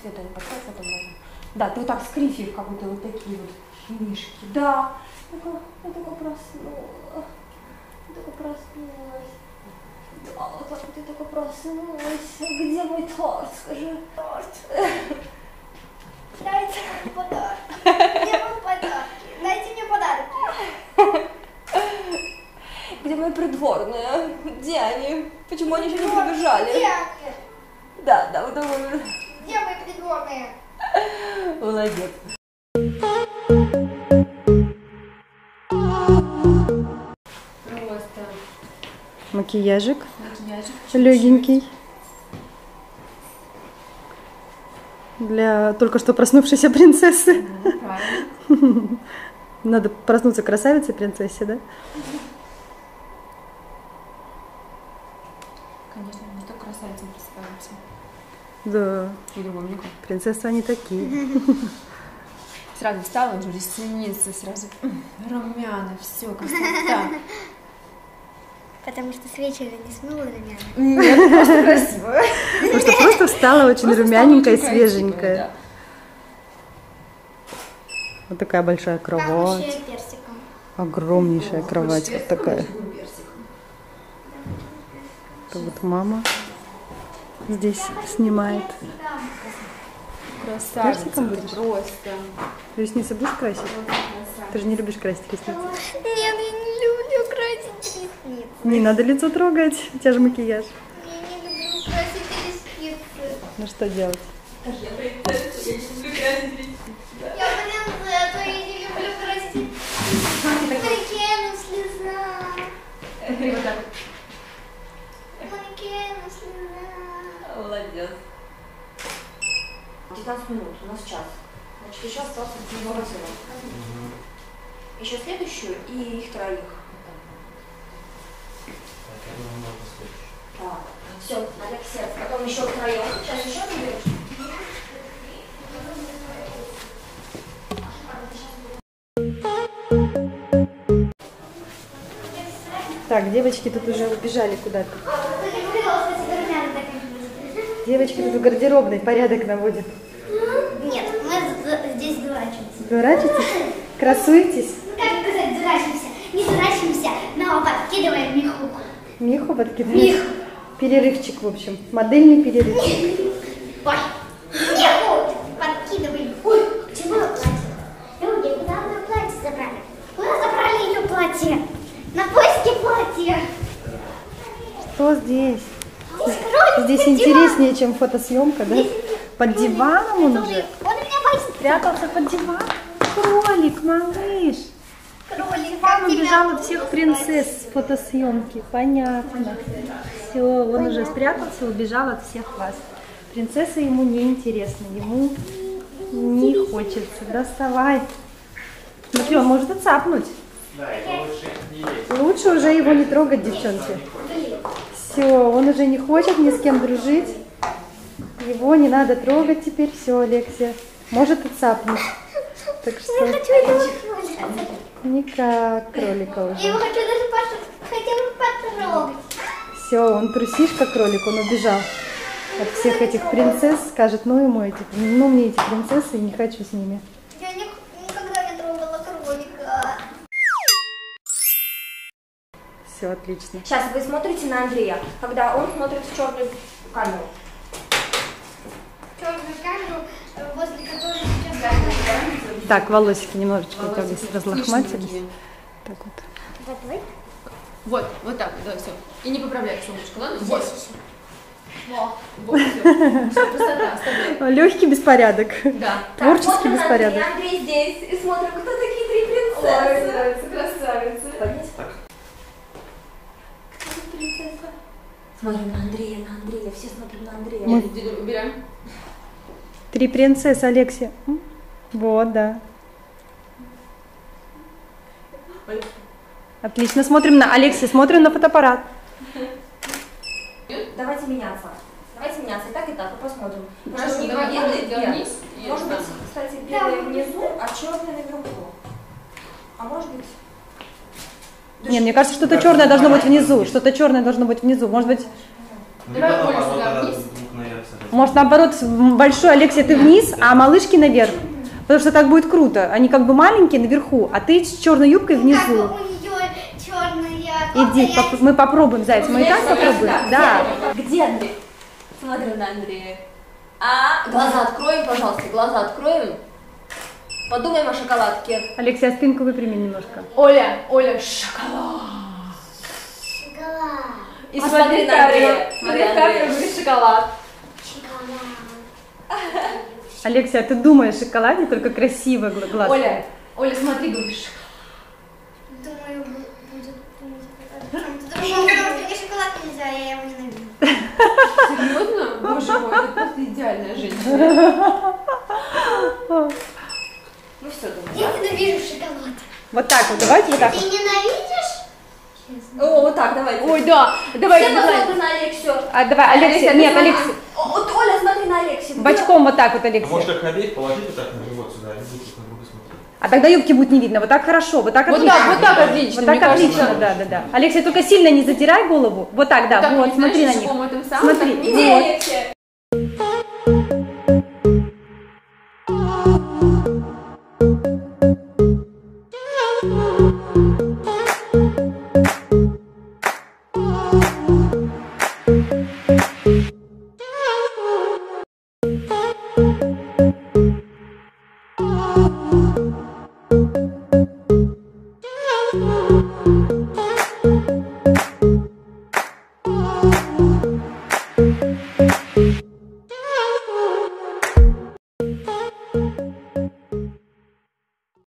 цвета не подходит в этом разу. Да, ты вот так скрифив, как будто вот такие вот мишки. Да, я только проснулась. Я только проснулась. Да, вот так вот я только проснулась. Где мой торт? Скажи, торт. Дайте мне подарки. Где мои подарки? Дайте мне подарки. Где мои придворные? Где они? Почему они еще не побежали? Где они? Да, да, вот так вот. Где мои придворные? Молодец. Просто макияжик. Макияжик легенький. Для только что проснувшейся принцессы. Ну, надо проснуться красавицей принцессе, да? Конечно, не только красавицам представляются. Да. И любовнику. Принцессы они такие. Сразу встала, уже ресницы, сразу румяна, все, красота. Потому что с вечера не смыла румяна. Нет, просто красивая. Потому что просто встала очень румяненькая и свеженькая. Вот такая большая кровать. Огромнейшая кровать вот такая. Вот мама здесь снимает. Красавица просто. Ресницы будешь красить? Ты же не любишь красить ресницы. Нет, я не люблю красить ресницы. Не надо лицо трогать, у тебя же макияж. Я не люблю красить ресницы. Ну что делать? Я люблю красить ресницы. Я принцесса, а я не люблю красить. Манекену слеза. Манекену слеза. Молодец. 15 минут, у нас час. Значит, еще остался немного зерна. Еще следующую и их троих. Так, все, Алексей, потом еще втроем. Сейчас еще наберешь. Так, девочки тут уже убежали куда-то. Девочки тут в гардеробной порядок наводят. Нет, мы здесь дурачимся. Дурачитесь? Красуетесь? Ну, как сказать, дурачимся. Не дурачимся, но подкидываем меху. Меху подкидываем? Меху. Перерывчик, в общем. Модельный перерывчик. Ой, меху подкидываем. Ой, к чему она платье? Люди, куда мы платье забрали? Куда забрали ее платье? На поиски платья. Что здесь? Здесь интереснее, чем фотосъемка, да? Под диваном он уже. Он у меня боится. Прятался под диван. Кролик, малыш. Кролик. Там убежал от всех принцесс с фотосъемки. Понятно. Все, он уже спрятался, убежал от всех вас. Принцесса ему не интересна, ему не хочется. Доставай. Смотри, он может отцапнуть. Лучше уже его не трогать, девчонки. Все, он уже не хочет ни с кем дружить. Его не надо трогать теперь. Все, Алексей. Может и цапнуть. Так что... Я хочу его кролика. Никак кролика уже. Я его хочу даже хотя бы потрогать. Все, он трусишка кролик, он убежал от всех этих принцесс. Скажет, ну ему эти, ну мне эти принцессы, не хочу с ними. Я никогда не трогала кролика. Все отлично. Сейчас вы смотрите на Андрея, когда он смотрит в черную камеру. Черную камеру, возле которой сейчас... Так, волосики немножечко разлохматились. Так вот. Вот, вот так, да, все. И не поправляй сумочку, ладно? Вот. Легкий беспорядок. Да. Творческий беспорядок. Андрей здесь, и смотрим, кто такие три принцессы. Красавицы. Смотрим на Андрея, все смотрим на Андрея. Мы убираем. Три принцессы, Алексей. Вот, да. Отлично, смотрим на Алексея, смотрим на фотоаппарат. Давайте меняться. Давайте меняться, и так, мы посмотрим. Может, быть, кстати, белые внизу, а черные наверху. А может быть... Не, мне кажется, что-то черное должно быть внизу. Что-то черное должно быть внизу. Может быть. Давай Олю сюда вниз. Может, наоборот, большой Алексей, ты вниз, а малышки наверх. Потому что так будет круто. Они как бы маленькие наверху, а ты с черной юбкой внизу. Иди, мы попробуем, заяц. Мы и так попробуем. Да. Где Андрей? Смотрим на Андрея. Глаза откроем, пожалуйста. Глаза откроем. Подумаем о шоколадке. Алексей, а спинку выпрями немножко. Оля, Оля, шоколад. Шоколад. И смотри на Андрея. Смотри, как любит шоколад. Шоколад. Алексей, а ты думаешь о шоколаде, только красиво глазки. Оля, Оля, смотри, говоришь. Думаю, будет. Думаю, мне шоколад нельзя, я его ненавижу. Серьезно? Боже мой, это просто идеальная женщина. Ну все, думаю. Я ненавижу шоколад. Вот так вот, давайте вот так. Ты ненавидишь? О, вот так, давай. Ой, да. Давай, все посмотрим на Алексею. А, давай, Алексей, нет, Алексей. Вот, Оля, смотри на Алексея. Бочком вот так вот, Алексей. А может их обеих положить вот так на живот сюда, они будут на друга смотреть. А тогда юбки будет не видно. Вот так хорошо, вот так отлично. Вот так отлично. Вот так отлично, да. Алексей, только сильно не затирай голову. Вот так, да, вот, смотри на них. Смотри. Где Алексей?